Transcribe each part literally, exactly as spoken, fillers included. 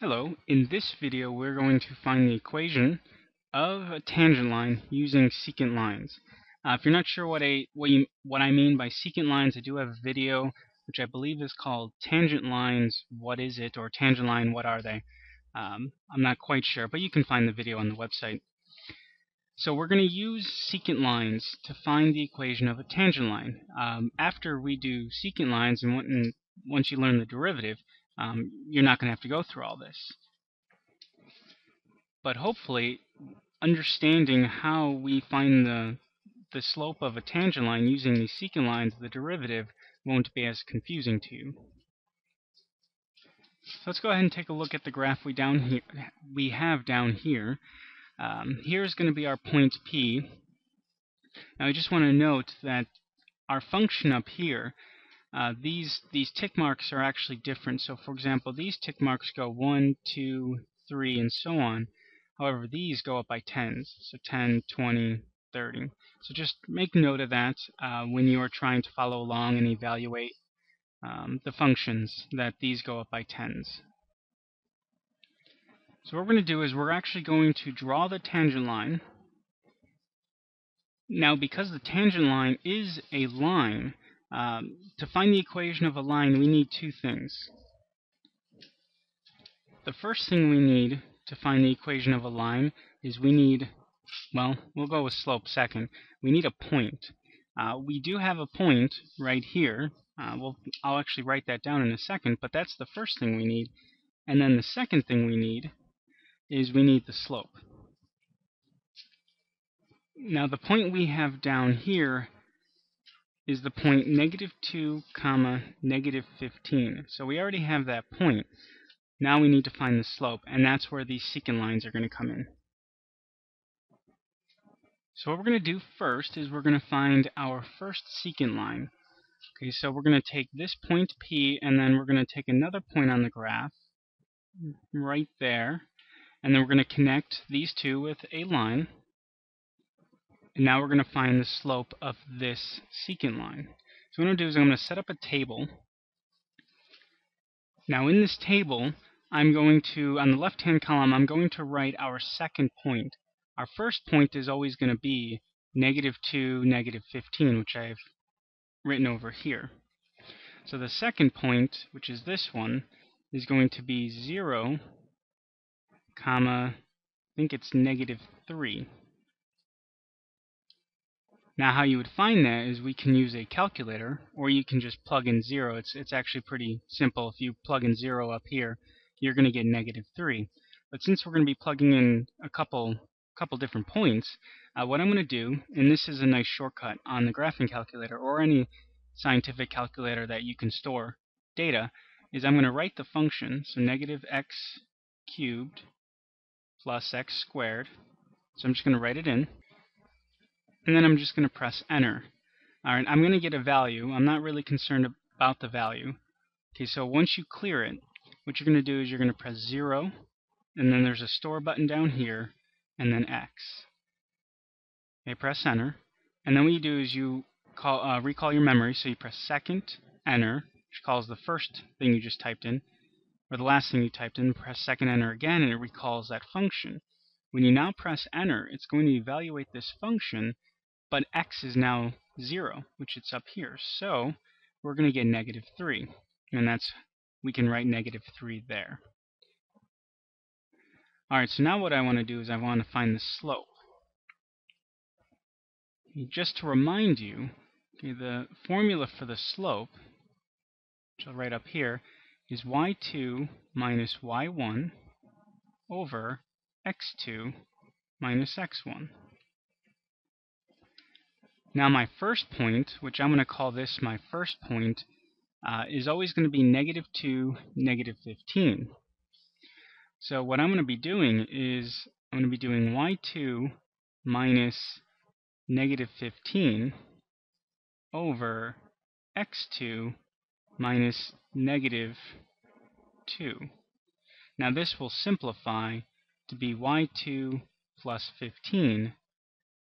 Hello, in this video we're going to find the equation of a tangent line using secant lines. Uh, if you're not sure what, a, what, you, what I mean by secant lines, I do have a video which I believe is called Tangent Lines, What Is It? Or Tangent Line, What Are They? Um, I'm not quite sure, but you can find the video on the website. So we're going to use secant lines to find the equation of a tangent line. Um, after we do secant lines and, and once you learn the derivative, Um, you're not going to have to go through all this. But hopefully, understanding how we find the, the slope of a tangent line using the secant lines of the derivative won't be as confusing to you. So let's go ahead and take a look at the graph we, down here, we have down here. Um, here's going to be our point P. Now I just want to note that our function up here, Uh, these these tick marks are actually different. So for example, these tick marks go one, two, three, and so on. However, these go up by tens. So ten, twenty, thirty. So just make note of that uh, when you are trying to follow along and evaluate um, the functions, that these go up by tens. So what we're going to do is we're actually going to draw the tangent line. Now, because the tangent line is a line, Um, to find the equation of a line, we need two things. The first thing we need to find the equation of a line is we need, well, we'll go with slope second. We need a point. Uh, we do have a point right here. Uh, we'll, I'll actually write that down in a second, but that's the first thing we need. And then the second thing we need is we need the slope. Now the point we have down here is the point negative two comma negative fifteen. So we already have that point. Now we need to find the slope, and that's where these secant lines are going to come in. So what we're going to do first is we're going to find our first secant line. Okay, so we're going to take this point P, and then we're going to take another point on the graph right there, and then we're going to connect these two with a line. Now we're going to find the slope of this secant line. So what I'm going to do is I'm going to set up a table. Now in this table, I'm going to, on the left-hand column, I'm going to write our second point. Our first point is always going to be negative two, negative fifteen, which I've written over here. So the second point, which is this one, is going to be zero, comma, I think it's negative three. Now how you would find that is we can use a calculator, or you can just plug in zero. It's, it's actually pretty simple. If you plug in zero up here, you're going to get negative three. But since we're going to be plugging in a couple, couple different points, uh, what I'm going to do, and this is a nice shortcut on the graphing calculator or any scientific calculator that you can store data, is I'm going to write the function, so negative x cubed plus x squared. So I'm just going to write it in. And then I'm just going to press enter. Alright, I'm going to get a value. I'm not really concerned about the value. Okay, so once you clear it, what you're going to do is you're going to press zero, and then there's a store button down here, and then X. Okay, press enter. And then what you do is you call, uh, recall your memory, so you press second, enter, which calls the first thing you just typed in, or the last thing you typed in, press second, enter again, and it recalls that function. When you now press enter, it's going to evaluate this function, but x is now zero, which it's up here. So we're going to get negative three. And that's, we can write negative three there. Alright, so now what I want to do is I want to find the slope. Just to remind you, okay, the formula for the slope, which I'll write up here, is y two minus y one over x two minus x one. Now my first point, which I'm going to call this my first point, uh, is always going to be negative two, negative fifteen. So what I'm going to be doing is I'm going to be doing y two minus negative fifteen over x two minus negative two. Now this will simplify to be y two plus fifteen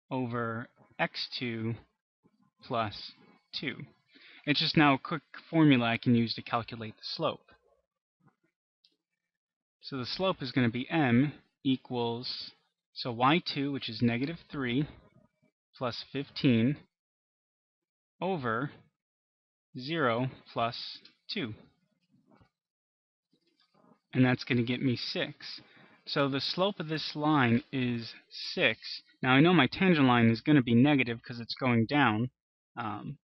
over x two plus two. It's just now a quick formula I can use to calculate the slope. So the slope is going to be m equals, so y two, which is negative three, plus fifteen, over zero plus two. And that's going to get me six. So the slope of this line is six. Now I know my tangent line is going to be negative because it's going down. Um,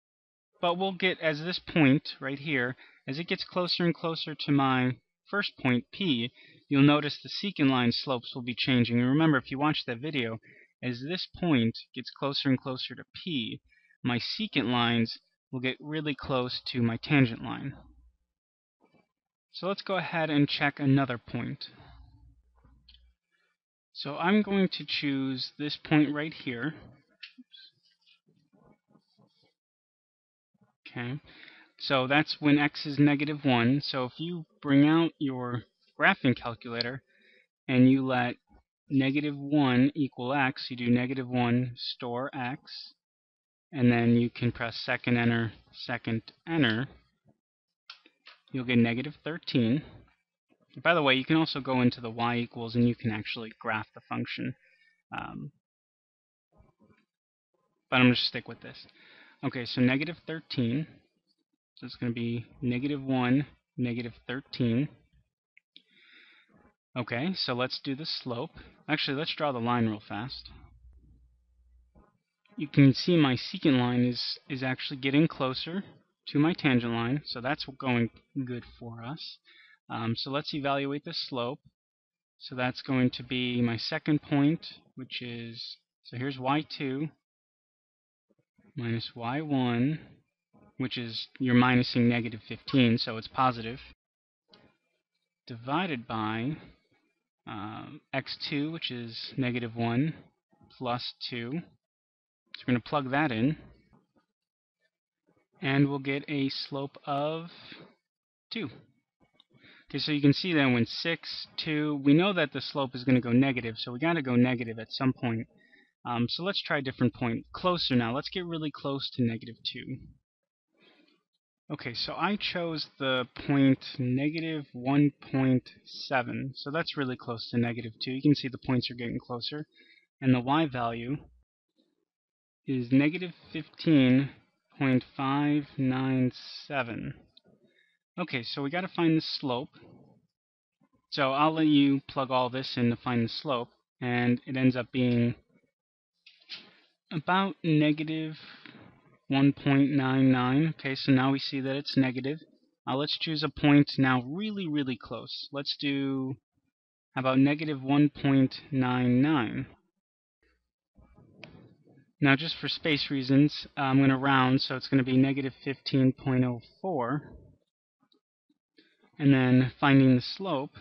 but we'll get, as this point right here, as it gets closer and closer to my first point, P, you'll notice the secant line slopes will be changing. And remember, if you watched that video, as this point gets closer and closer to P, my secant lines will get really close to my tangent line. So let's go ahead and check another point. So I'm going to choose this point right here. Okay, so that's when x is negative one. So if you bring out your graphing calculator and you let negative one equal x, you do negative one store x, and then you can press second enter, second enter, you'll get negative thirteen. By the way, you can also go into the y equals and you can actually graph the function. Um, but I'm going to stick with this. Okay, so negative thirteen. So it's going to be negative one, negative thirteen. Okay, so let's do the slope. Actually, let's draw the line real fast. You can see my secant line is, is actually getting closer to my tangent line, so that's going good for us. Um, so let's evaluate the slope. So that's going to be my second point, which is, so here's y two minus y one, which is, you're minusing negative fifteen, so it's positive, divided by um, x two, which is negative one, plus two. So we're going to plug that in, and we'll get a slope of two. Okay, so you can see that when six, two, we know that the slope is going to go negative, so we got to go negative at some point. Um, so let's try a different point. Closer now. Let's get really close to negative two. Okay, so I chose the point negative one point seven. So that's really close to negative two. You can see the points are getting closer. And the y value is negative fifteen point five nine seven. Okay, so we got to find the slope. So I'll let you plug all this in to find the slope, and it ends up being about negative one point nine nine. Okay, so now we see that it's negative. Uh, let's choose a point now really, really close. Let's do about negative one point nine nine. Now, just for space reasons, I'm going to round, so it's going to be negative fifteen point zero four. And then finding the slope.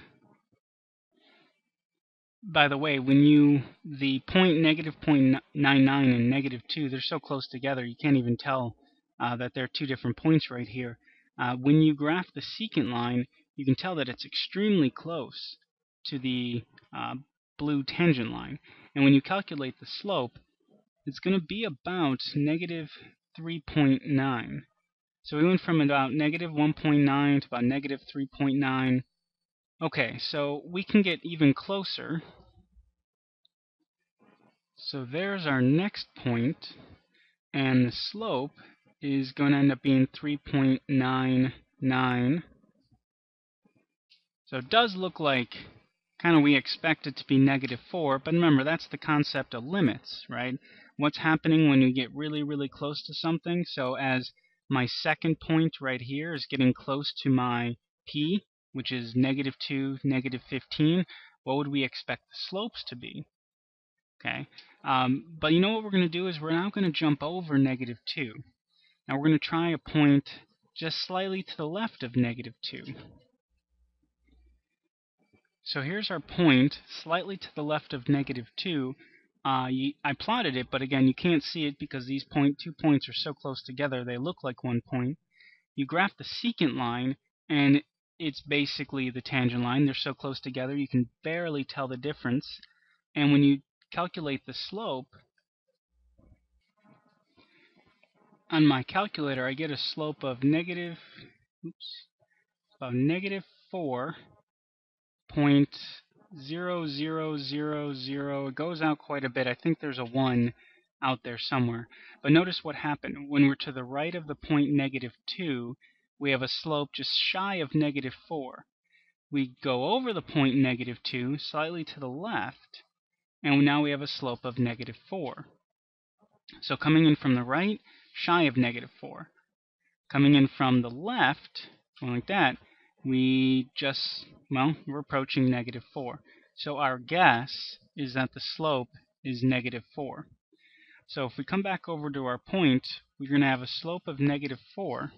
By the way, when you, the point negative zero point nine nine and negative two, they're so close together you can't even tell uh, that they're two different points right here. Uh, when you graph the secant line, you can tell that it's extremely close to the uh, blue tangent line. And when you calculate the slope, it's going to be about negative three point nine. So we went from about negative one point nine to about negative three point nine. Okay, so we can get even closer. So there's our next point, and the slope is going to end up being three point nine nine. So it does look like kind of we expect it to be negative four, but remember, that's the concept of limits, right? What's happening when you get really, really close to something? So as my second point right here is getting close to my P, which is negative two, negative fifteen. What would we expect the slopes to be? Okay, um, but you know what we're going to do is we're now going to jump over negative two. Now we're going to try a point just slightly to the left of negative two. So here's our point slightly to the left of negative two. Uh, you, I plotted it, but again, you can't see it because these point, two points are so close together, they look like one point. You graph the secant line, and it's basically the tangent line. They're so close together, you can barely tell the difference. And when you calculate the slope, on my calculator, I get a slope of negative, oops, about negative four zero point zero zero zero zero. It goes out quite a bit. I think there's a one out there somewhere. But notice what happened. When we're to the right of the point negative two, we have a slope just shy of negative four. We go over the point negative two, slightly to the left, and now we have a slope of negative four. So coming in from the right, shy of negative four. Coming in from the left, going like that, we just, well, we're approaching negative four. So our guess is that the slope is negative four. So if we come back over to our point, we're going to have a slope of negative four.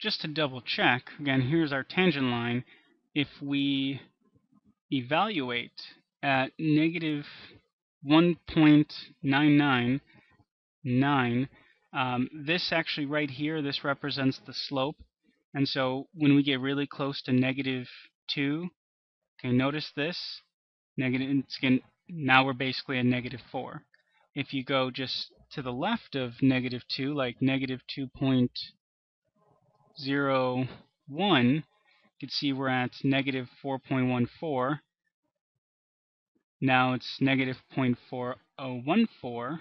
Just to double check, again, here's our tangent line. If we evaluate at negative one point nine nine nine, um, this actually right here, this represents the slope. And so when we get really close to negative two, okay, notice this, negative, it's getting, now we're basically at negative four. If you go just to the left of negative two, like negative two point zero one, you can see we're at negative four point one four. Now it's negative zero point four zero one four.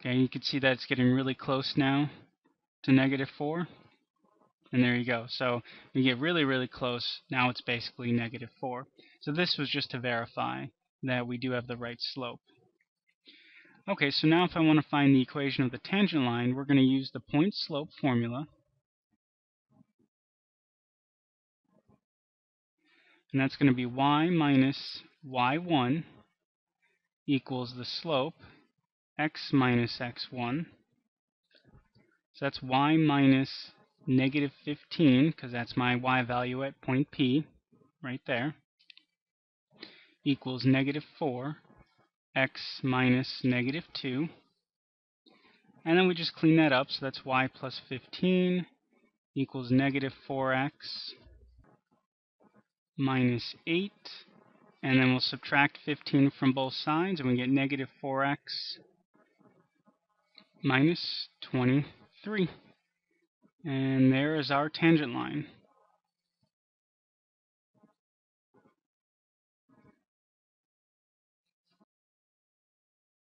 Okay, you can see that it's getting really close now to negative four. And there you go. So we get really, really close. Now it's basically negative four. So this was just to verify that we do have the right slope. Okay, so now if I want to find the equation of the tangent line, we're going to use the point-slope formula. And that's going to be y minus y one equals the slope x minus x one. So that's y minus negative fifteen, because that's my y value at point P, right there, equals negative four. X minus negative two, and then we just clean that up, so that's y plus fifteen equals negative four x minus eight, and then we'll subtract fifteen from both sides, and we get negative four x minus twenty-three, and there is our tangent line.